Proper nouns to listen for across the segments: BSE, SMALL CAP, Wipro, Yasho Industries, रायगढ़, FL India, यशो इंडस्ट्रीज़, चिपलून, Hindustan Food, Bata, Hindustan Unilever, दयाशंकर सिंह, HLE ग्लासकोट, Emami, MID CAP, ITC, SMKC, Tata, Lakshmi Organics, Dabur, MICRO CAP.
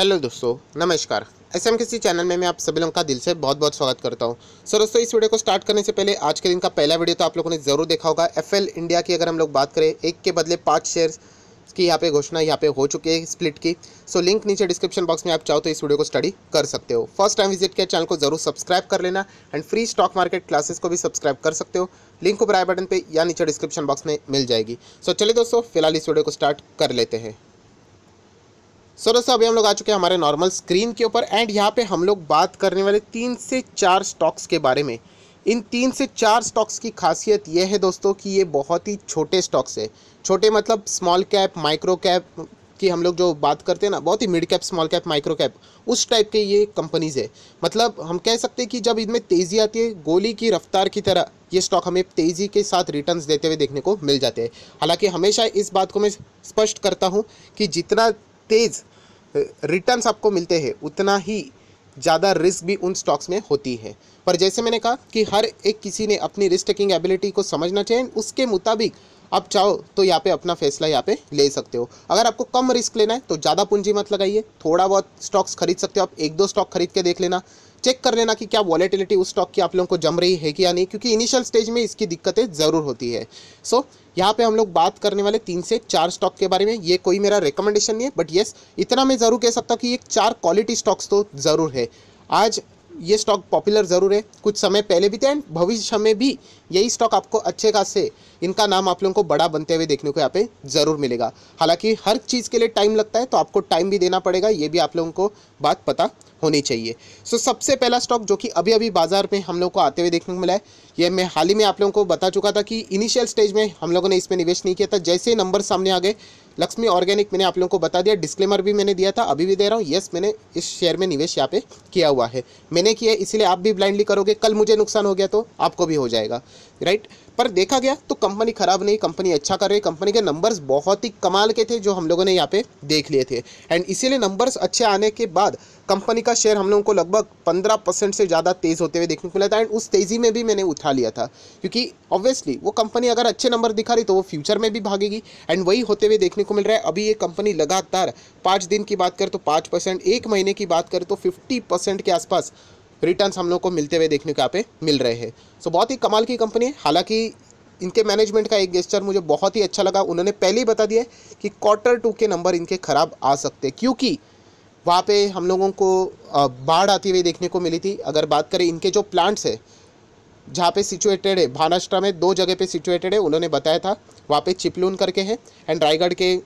Hello दोस्तों, नमस्कार। SMKC channel में मैं आप सभी लोगों का दिल से बहुत बहुत स्वागत करता हूं। सो दोस्तों, इस वीडियो को स्टार्ट करने से पहले आज के दिन का पहला वीडियो तो आप लोगों ने ज़रूर देखा होगा। एफएल इंडिया की अगर हम लोग बात करें, 1 के बदले 5 शेयर्स की यहाँ पे घोषणा यहाँ पे हो चुकी है स्प्लिट की। सो लिंक नीचे डिस्क्रिप्शन बॉक्स में, आप चाहो तो इस वीडियो को स्टडी कर सकते हो। फर्स्ट टाइम विजिट किया, चैनल को जरूर सब्सक्राइब कर लेना and free stock market classes को भी सब्सक्राइब कर सकते हो। लिंक को बराबर बटन पर या नीचे डिस्क्रिप्शन बॉक्स में मिल जाएगी। सो चलिए दोस्तों, फिलहाल इस वीडियो को स्टार्ट कर लेते हैं। सो दोस्तों, अभी हम लोग आ चुके हैं हमारे नॉर्मल स्क्रीन के ऊपर एंड यहाँ पे हम लोग बात करने वाले 3 से 4 स्टॉक्स के बारे में। इन 3 से 4 स्टॉक्स की खासियत यह है दोस्तों कि ये बहुत ही छोटे स्टॉक्स है। छोटे मतलब स्मॉल कैप, माइक्रो कैप की हम लोग जो बात करते हैं ना, बहुत ही mid cap, small cap, micro cap, उस टाइप के ये कंपनीज़ है। मतलब हम कह सकते हैं कि जब इनमें तेज़ी आती है, गोली की रफ्तार की तरह ये स्टॉक हमें तेज़ी के साथ रिटर्न्स देते हुए देखने को मिल जाते हैं। हालाँकि हमेशा इस बात को मैं स्पष्ट करता हूँ कि जितना तेज़ रिटर्न्स आपको मिलते हैं, उतना ही ज़्यादा रिस्क भी उन स्टॉक्स में होती है। पर जैसे मैंने कहा कि हर एक किसी ने अपनी रिस्क टेकिंग एबिलिटी को समझना चाहिए, उसके मुताबिक आप चाहो तो यहाँ पे अपना फैसला यहाँ पे ले सकते हो। अगर आपको कम रिस्क लेना है तो ज़्यादा पूंजी मत लगाइए, थोड़ा बहुत स्टॉक्स खरीद सकते हो आप। 1-2 स्टॉक खरीद के देख लेना, चेक कर लेना कि क्या वॉलेटिलिटी उस स्टॉक की आप लोगों को जम रही है कि या नहीं, क्योंकि इनिशियल स्टेज में इसकी दिक्कतें ज़रूर होती है। सो यहाँ पे हम लोग बात करने वाले 3 से 4 स्टॉक के बारे में। ये कोई मेरा रिकमेंडेशन नहीं है, बट येस इतना मैं ज़रूर कह सकता हूँ कि ये 4 क्वालिटी स्टॉक्स तो ज़रूर है। आज ये स्टॉक पॉपुलर ज़रूर है, कुछ समय पहले भी थे एंड भविष्य में भी यही स्टॉक आपको अच्छे खासे इनका नाम आप लोगों को बड़ा बनते हुए देखने को यहाँ पे ज़रूर मिलेगा। हालांकि हर चीज़ के लिए टाइम लगता है, तो आपको टाइम भी देना पड़ेगा, ये भी आप लोगों को बात पता होनी चाहिए। सो सबसे पहला स्टॉक जो कि अभी अभी बाजार में हम लोग को आते हुए देखने को मिला है, ये मैं हाल ही में आप लोगों को बता चुका था कि इनिशियल स्टेज में हम लोगों ने इसमें निवेश नहीं किया था। जैसे नंबर सामने आ गए, लक्ष्मी ऑर्गेनिक मैंने आप लोगों को बता दिया, डिस्क्लेमर भी मैंने दिया था, अभी भी दे रहा हूँ। यस, मैंने इस शेयर में निवेश यहाँ पे किया हुआ है, मैंने किया, इसलिए आप भी ब्लाइंडली करोगे, कल मुझे नुकसान हो गया तो आपको भी हो जाएगा, राइट। पर देखा गया तो कंपनी ख़राब नहीं, कंपनी अच्छा कर रही है। कंपनी के नंबर्स बहुत ही कमाल के थे जो हम लोगों ने यहाँ पे देख लिए थे एंड इसीलिए नंबर्स अच्छे आने के बाद कंपनी का शेयर हम लोगों को लगभग 15% से ज़्यादा तेज़ होते हुए देखने को मिला था एंड उस तेज़ी में भी मैंने उठा लिया था, क्योंकि ऑब्वियसली वो कंपनी अगर अच्छे नंबर दिखा रही तो वो फ्यूचर में भी भागेगी एंड वही होते हुए देखने को मिल रहा है। अभी ये कंपनी लगातार 5 दिन की बात करें तो 5%, 1 महीने की बात करें तो 50% के आसपास रिटर्न्स हम लोग को मिलते हुए देखने को यहाँ पे मिल रहे हैं। सो बहुत ही कमाल की कंपनी है। हालांकि इनके मैनेजमेंट का एक गेस्चर मुझे बहुत ही अच्छा लगा, उन्होंने पहले ही बता दिया कि Q2 के नंबर इनके ख़राब आ सकते, क्योंकि वहाँ पे हम लोगों को बाढ़ आती हुई देखने को मिली थी। अगर बात करें इनके जो प्लांट्स है जहाँ पे सिचुएटेड है, महाराष्ट्र में 2 जगह पे सिचुएटेड है, उन्होंने बताया था, वहाँ पे चिपलून करके है एंड रायगढ़ के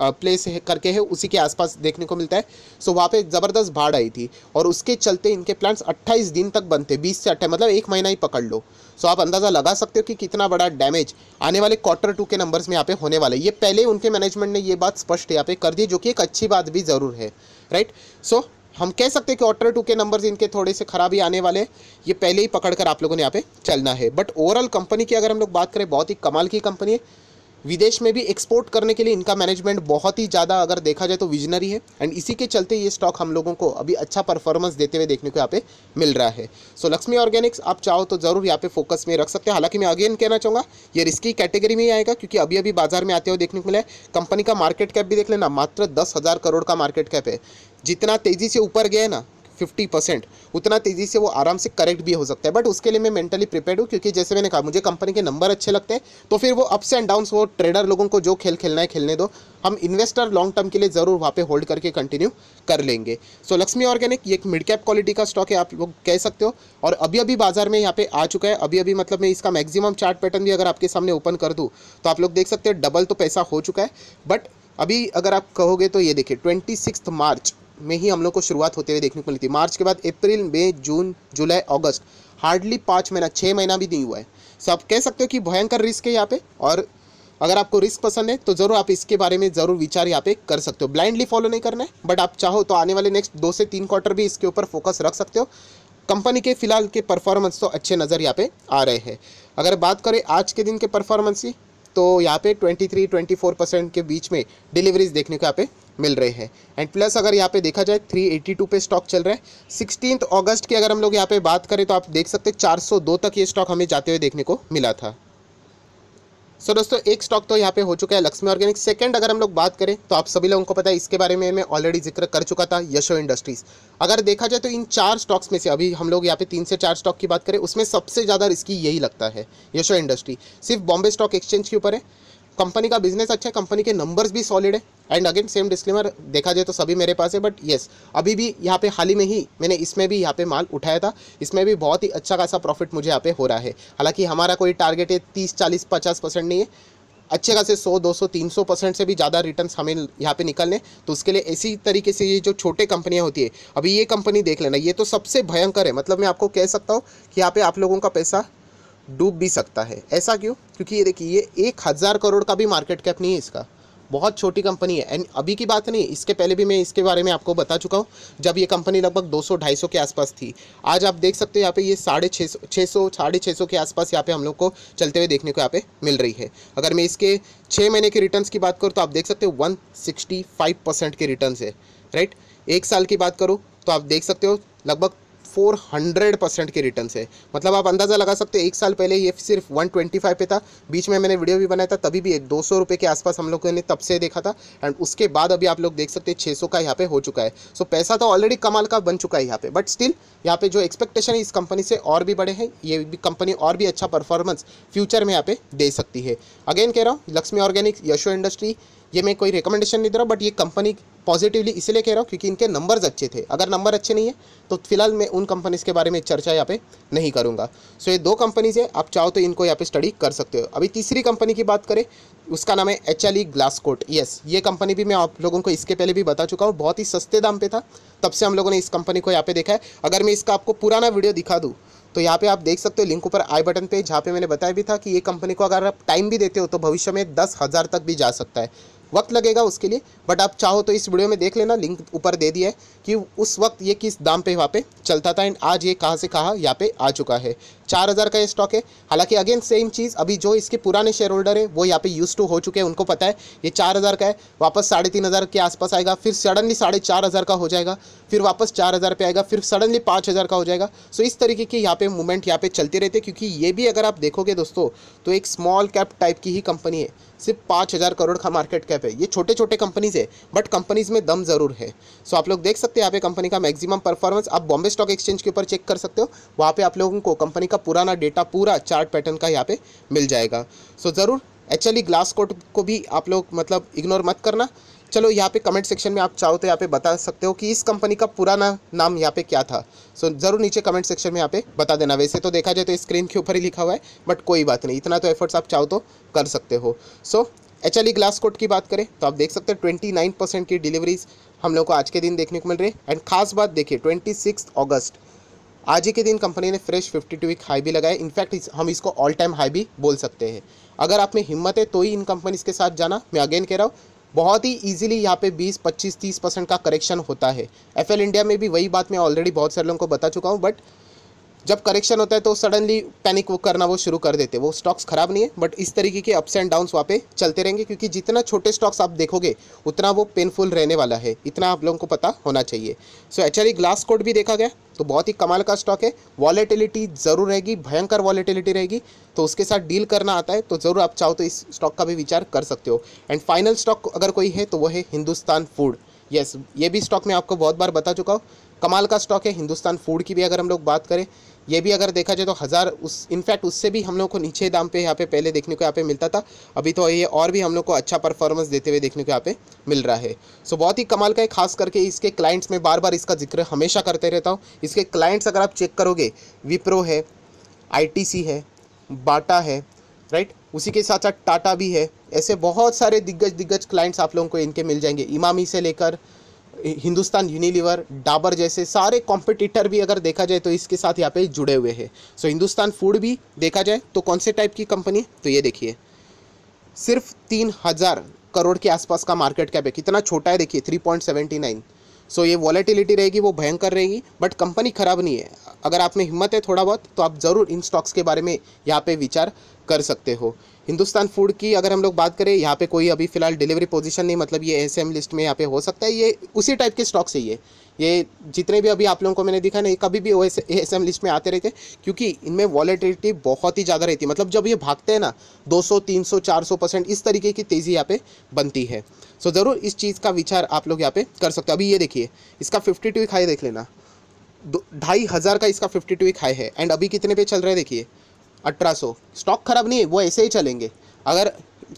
प्लेस करके है, उसी के आसपास देखने को मिलता है। सो वहाँ पे ज़बरदस्त बाढ़ आई थी और उसके चलते इनके प्लांट्स 28 दिन तक बंद थे, 20 से 28 मतलब 1 महीना ही पकड़ लो। सो आप अंदाज़ा लगा सकते हो कि कितना बड़ा डैमेज आने वाले Q2 के नंबर्स में यहाँ पे होने वाला है। ये पहले उनके मैनेजमेंट ने ये बात स्पष्ट यहाँ पे कर दी, जो कि एक अच्छी बात भी ज़रूर है, राइट। सो हम कह सकते हैं कि Q2 के नंबर्स इनके थोड़े से खराब ही आने वाले, ये पहले ही पकड़कर आप लोगों ने यहाँ पे चलना है। बट ओवरऑल कंपनी की अगर हम लोग बात करें, बहुत ही कमाल की कंपनी है। विदेश में भी एक्सपोर्ट करने के लिए इनका मैनेजमेंट बहुत ही ज़्यादा अगर देखा जाए तो विजनरी है एंड इसी के चलते ये स्टॉक हम लोगों को अभी अच्छा परफॉर्मेंस देते हुए देखने को यहाँ पे मिल रहा है। सो लक्ष्मी ऑर्गेनिक्स आप चाहो तो ज़रूर यहाँ पे फोकस में रख सकते हैं। हालांकि मैं अगेन कहना चाहूँगा, ये रिस्की कैटेगरी में ही आएगा, क्योंकि अभी अभी बाजार में आते हुए देखने को मिला है। कंपनी का मार्केट कैप भी देख लेना, मात्र 10,000 करोड़ का मार्केट कैप है। जितना तेज़ी से ऊपर गया है ना 50%, उतना तेज़ी से वो आराम से करेक्ट भी हो सकता है। बट उसके लिए मैं मेंटली प्रिपेयर्ड हूँ, क्योंकि जैसे मैंने कहा मुझे कंपनी के नंबर अच्छे लगते हैं, तो फिर वो अप्स एंड डाउन्स वो ट्रेडर लोगों को जो खेल खेलना है खेलने दो, हम इन्वेस्टर लॉन्ग टर्म के लिए ज़रूर वहाँ पे होल्ड करके कंटिन्यू कर लेंगे। सो लक्ष्मी ऑर्गेनिक ये एक मिड कैप क्वालिटी का स्टॉक है, आप लोग कह सकते हो, और अभी अभी बाजार में यहाँ पे आ चुका है। अभी अभी मतलब मैं इसका मैक्सिमम चार्ट पैटर्न भी अगर आपके सामने ओपन कर दूँ तो आप लोग देख सकते हो डबल तो पैसा हो चुका है। बट अभी अगर आप कहोगे तो ये देखिए 26 मार्च में ही हम लोग को शुरुआत होते हुए देखने को मिली थी। मार्च के बाद अप्रैल, मई, जून, जुलाई, अगस्त, हार्डली 5 महीना, 6 महीना भी नहीं हुआ है। सो आप कह सकते हो कि भयंकर रिस्क है यहाँ पे, और अगर आपको रिस्क पसंद है तो ज़रूर आप इसके बारे में ज़रूर विचार यहाँ पे कर सकते हो। ब्लाइंडली फॉलो नहीं करना है, बट आप चाहो तो आने वाले नेक्स्ट 2 से 3 क्वार्टर भी इसके ऊपर फोकस रख सकते हो। कंपनी के फिलहाल के परफॉर्मेंस तो अच्छे नज़र यहाँ पे आ रहे हैं। अगर बात करें आज के दिन के परफॉर्मेंस की, तो यहाँ पे 23-24% के बीच में डिलीवरीज देखने को यहाँ पे मिल रहे हैं एंड प्लस अगर यहाँ पे देखा जाए 382 पे स्टॉक चल रहा है। 16 अगस्त की अगर हम लोग यहाँ पे बात करें तो आप देख सकते हैं 402 तक ये स्टॉक हमें जाते हुए देखने को मिला था। सो दोस्तों एक स्टॉक तो यहाँ पे हो चुका है लक्ष्मी ऑर्गेनिक्स। सेकंड अगर हम लोग बात करें तो आप सभी लोगों को पता है, इसके बारे में मैं ऑलरेडी जिक्र कर चुका था, यशो इंडस्ट्रीज़। अगर देखा जाए तो इन चार स्टॉक्स में से अभी हम लोग यहाँ पे 3 से 4 स्टॉक की बात करें, उसमें सबसे ज़्यादा रिस्की यही लगता है यशो इंडस्ट्री। सिर्फ बॉम्बे स्टॉक एक्सचेंज के ऊपर है, कंपनी का बिजनेस अच्छा है, कंपनी के नंबर्स भी सॉलिड है। एंड अगेन सेम डिस्क्लेमर, देखा जाए तो सभी मेरे पास है, बट येस अभी भी यहाँ पे हाल ही में ही मैंने इसमें भी यहाँ पे माल उठाया था, इसमें भी बहुत ही अच्छा खासा प्रॉफिट मुझे यहाँ पे हो रहा है। हालांकि हमारा कोई टारगेट है 30, 40, 50% नहीं है, अच्छे खासे 100, 200, 300% से भी ज़्यादा रिटर्न्स हमें यहाँ पे निकलने, तो उसके लिए इसी तरीके से ये जो छोटे कंपनियाँ होती है, अभी ये कंपनी देख लेना, ये तो सबसे भयंकर है। मतलब मैं आपको कह सकता हूँ कि यहाँ पर आप लोगों का पैसा डूब भी सकता है। ऐसा क्यों? क्योंकि ये देखिए ये 1000 करोड़ का भी मार्केट कैप नहीं है इसका, बहुत छोटी कंपनी है। एंड अभी की बात नहीं, इसके पहले भी मैं इसके बारे में आपको बता चुका हूँ, जब ये कंपनी लगभग 200-250 के आसपास थी। आज आप देख सकते हो यहाँ पे ये 650, 650 के आसपास यहाँ पे हम लोग को चलते हुए देखने को यहाँ पे मिल रही है। अगर मैं इसके 6 महीने के रिटर्न्स की बात करूँ तो आप देख सकते हो 165% के रिटर्न्स है, राइट। एक साल की बात करूँ तो आप देख सकते हो लगभग 400% के रिटर्न्स है। मतलब आप अंदाज़ा लगा सकते हो, एक साल पहले ये सिर्फ 125 पे था, बीच में मैंने वीडियो भी बनाया था, तभी भी 200 रुपये के आसपास हम लोगों ने तब से देखा था। एंड उसके बाद अभी आप लोग देख सकते हैं 600 का यहाँ पे हो चुका है। सो पैसा तो ऑलरेडी कमाल का बन चुका है यहाँ पे, बट स्टिल यहाँ पे जो एक्सपेक्टेशन है इस कंपनी से और भी बड़े हैं, ये कंपनी और भी अच्छा परफॉर्मेंस फ्यूचर में यहाँ पे दे सकती है। अगेन कह रहा हूँ, लक्ष्मी ऑर्गेनिक्स, यशो इंडस्ट्री, ये मैं कोई रिकमेंडेशन नहीं दे रहा हूँ, बट ये कंपनी पॉजिटिवली इसलिए कह रहा हूँ क्योंकि इनके नंबर्स अच्छे थे। अगर नंबर अच्छे नहीं है तो फिलहाल मैं उन कंपनीज़ के बारे में चर्चा यहाँ पे नहीं करूँगा। सो ये 2 कंपनीज़ है, आप चाहो तो इनको यहाँ पे स्टडी कर सकते हो। अभी तीसरी कंपनी की बात करें, उसका नाम है HLE ग्लासकोट। येस, ये कंपनी भी मैं आप लोगों को इसके पहले भी बता चुका हूँ, बहुत ही सस्ते दाम पर था, तब से हम लोगों ने इस कंपनी को यहाँ पे देखा है। अगर मैं इसका आपको पुराना वीडियो दिखा दूँ तो यहाँ पे आप देख सकते हो लिंक ऊपर आई बटन पे, जहाँ पे मैंने बताया भी था कि ये कंपनी को अगर आप टाइम भी देते हो तो भविष्य में 10,000 तक भी जा सकता है। वक्त लगेगा उसके लिए, बट आप चाहो तो इस वीडियो में देख लेना, लिंक ऊपर दे दिया है कि उस वक्त ये किस दाम पे वहाँ पे चलता था एंड आज ये कहाँ से कहाँ यहाँ पे आ चुका है। 4000 का ये स्टॉक है। हालांकि अगेन सेम चीज़, अभी जो इसके पुराने शेयर होल्डर है वो यहाँ पे यूज टू हो चुके हैं, उनको पता है ये 4000 का है, वापस 3500 के आसपास आएगा, फिर सडनली 4500 का हो जाएगा, फिर वापस 4000 पे आएगा, फिर सडनली 5000 का हो जाएगा। सो इस तरीके की यहाँ पे मूवमेंट यहाँ पे चलते रहते, क्योंकि ये भी अगर आप देखोगे दोस्तों तो एक स्मॉल कैप टाइप की ही कंपनी है, सिर्फ 5000 करोड़ का मार्केट कैप है। ये छोटे छोटे कंपनीज़ है, बट कंपनीज में दम ज़रूर है। सो आप लोग देख सकते हैं यहाँ पे कंपनी का मैक्सिमम परफॉर्मेंस आप बॉम्बे स्टॉक एक्सचेंज के ऊपर चेक कर सकते हो, वहाँ पे आप लोगों को कंपनी का पुराना डेटा पूरा चार्ट पैटर्न का यहाँ पे मिल जाएगा। सो ज़रूर HLE ग्लासकोट को भी आप लोग मतलब इग्नोर मत करना। चलो यहाँ पे कमेंट सेक्शन में आप चाहो तो यहाँ पे बता सकते हो कि इस कंपनी का पुराना नाम यहाँ पे क्या था। सो ज़रूर नीचे कमेंट सेक्शन में यहाँ पे बता देना। वैसे तो देखा जाए तो स्क्रीन के ऊपर ही लिखा हुआ है, बट कोई बात नहीं, इतना तो एफर्ट्स आप चाहो तो कर सकते हो। सो HLE ग्लासकोट की बात करें तो आप देख सकते हो 29% की डिलीवरीज हम लोग को आज के दिन देखने को मिल रही है। एंड खास बात देखिए, 26 अगस्त आज ही के दिन कंपनी ने फ्रेश 52-week हाई भी लगाया। इनफैक्ट हम इसको ऑल टाइम हाई भी बोल सकते हैं। अगर आप में हिम्मत है तो ही इन कंपनीज़ के साथ जाना। मैं अगेन कह रहा हूँ, बहुत ही इजीली यहाँ पे 20, 25, 30% का करेक्शन होता है। FL इंडिया में भी वही बात मैं ऑलरेडी बहुत सारे लोगों को बता चुका हूँ, बट जब करेक्शन होता है तो सडनली पैनिक करना वो शुरू कर देते हैं। वो स्टॉक्स ख़राब नहीं है, बट इस तरीके के अप्स एंड डाउन्स वहाँ पे चलते रहेंगे, क्योंकि जितना छोटे स्टॉक्स आप देखोगे उतना वो पेनफुल रहने वाला है, इतना आप लोगों को पता होना चाहिए। सो HLE ग्लासकोट भी देखा गया तो बहुत ही कमाल का स्टॉक है। वॉलेटिलिटी ज़रूर रहेगी, भयंकर वॉलेटिलिटी रहेगी, तो उसके साथ डील करना आता है तो ज़रूर आप चाहो तो इस स्टॉक का भी विचार कर सकते हो। एंड फाइनल स्टॉक अगर कोई है तो वो है हिंदुस्तान फूड। येस, ये भी स्टॉक मैं आपको बहुत बार बता चुका हूँ, कमाल का स्टॉक है। हिंदुस्तान फूड की भी अगर हम लोग बात करें, ये भी अगर देखा जाए तो 1000 इनफैक्ट उससे भी हम लोग को नीचे दाम पे यहाँ पे पहले देखने को यहाँ पे मिलता था। अभी तो ये और भी हम लोग को अच्छा परफॉर्मेंस देते हुए देखने को यहाँ पे मिल रहा है। सो बहुत ही कमाल का है। खास करके इसके क्लाइंट्स में बार बार इसका जिक्र हमेशा करते रहता हूँ। इसके क्लाइंट्स अगर आप चेक करोगे, विप्रो है, ITC है, बाटा है, राइट, उसी के साथ साथ टाटा भी है। ऐसे बहुत सारे दिग्गज क्लाइंट्स आप लोगों को इनके मिल जाएंगे। इमामी से लेकर हिंदुस्तान यूनिलीवर, डाबर जैसे सारे कॉम्पिटिटर भी अगर देखा जाए तो इसके साथ यहाँ पे जुड़े हुए हैं। सो हिंदुस्तान फूड भी देखा जाए तो कौन से टाइप की कंपनी है तो ये देखिए, सिर्फ 3000 करोड़ के आसपास का मार्केट कैप है। कितना छोटा है देखिए, 3.79। सो ये वॉलेटिलिटी रहेगी, वो भयंकर रहेगी, बट कंपनी ख़राब नहीं है। अगर आप में हिम्मत है थोड़ा बहुत तो आप ज़रूर इन स्टॉक्स के बारे में यहाँ पे विचार कर सकते हो। हिंदुस्तान फूड की अगर हम लोग बात करें, यहाँ पे कोई अभी फ़िलहाल डिलीवरी पोजीशन नहीं, मतलब ये एसएम लिस्ट में यहाँ पे हो सकता है। ये उसी टाइप के स्टॉक्स है। ये जितने भी अभी आप लोगों को मैंने दिखा ना, कभी भी एसएम लिस्ट में आते रहते, क्योंकि इनमें वॉलेटिलिटी बहुत ही ज़्यादा रहती है। मतलब जब ये भागते हैं ना 200, 300, 400% इस तरीके की तेज़ी यहाँ पे बनती है। सो ज़रूर इस चीज़ का विचार आप लोग यहाँ पे कर सकते हो। अभी ये देखिए, इसका 52 वीक हाई देख लेना, 2500 का इसका 52 वीक हाई है। एंड अभी कितने पे चल रहा है देखिए, 1800। स्टॉक खराब नहीं है, वो ऐसे ही चलेंगे। अगर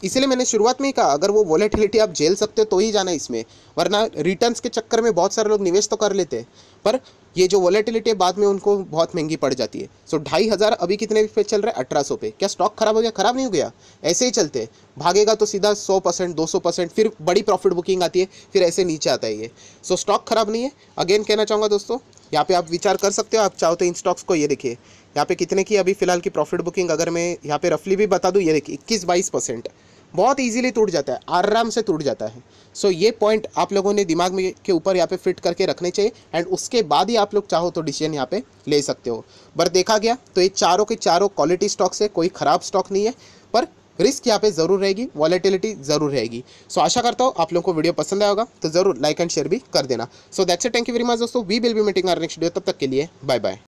इसलिए मैंने शुरुआत में ही कहा, अगर वो वॉलेटिलिटी आप झेल सकते हो तो ही जाना इसमें, वरना रिटर्न्स के चक्कर में बहुत सारे लोग निवेश तो कर लेते हैं, पर ये जो वॉलेटिलिटी है बाद में उनको बहुत महंगी पड़ जाती है। सो 2500 अभी कितने पे चल रहा है, 1800 पे। क्या स्टॉक खराब हो गया? खराब नहीं हो गया, ऐसे ही चलते हैं। भागेगा तो सीधा 100%, 200%, फिर बड़ी प्रॉफिट बुकिंग आती है, फिर ऐसे नीचे आता है ये। सो स्टॉक खराब नहीं है। अगेन कहना चाहूँगा दोस्तों, यहाँ पे आप विचार कर सकते हो, आप चाहो तो इन स्टॉक्स को। ये देखिए यहाँ पे कितने की अभी फ़िलहाल की प्रॉफिट बुकिंग, अगर मैं यहाँ पे रफली भी बता दूँ, ये देखिए 21-22% बहुत इजीली टूट जाता है, आराम से टूट जाता है। सो ये पॉइंट आप लोगों ने दिमाग में के ऊपर यहाँ पे फिट करके रखने चाहिए, एंड उसके बाद ही आप लोग चाहो तो डिसीजन यहाँ पे ले सकते हो। पर देखा गया तो ये चारों के चारों क्वालिटी स्टॉक्स है, कोई ख़राब स्टॉक नहीं है, पर रिस्क यहाँ पे ज़रूर रहेगी, वॉलेटिलिटी ज़रूर रहेगी। सो आशा करता हूँ आप लोगों को वीडियो पसंद आया होगा, तो ज़रूर लाइक एंड शेयर भी कर देना। So that's it, thank you very much दोस्तों, we will be meeting our next video. तब तक के लिए बाय बाय।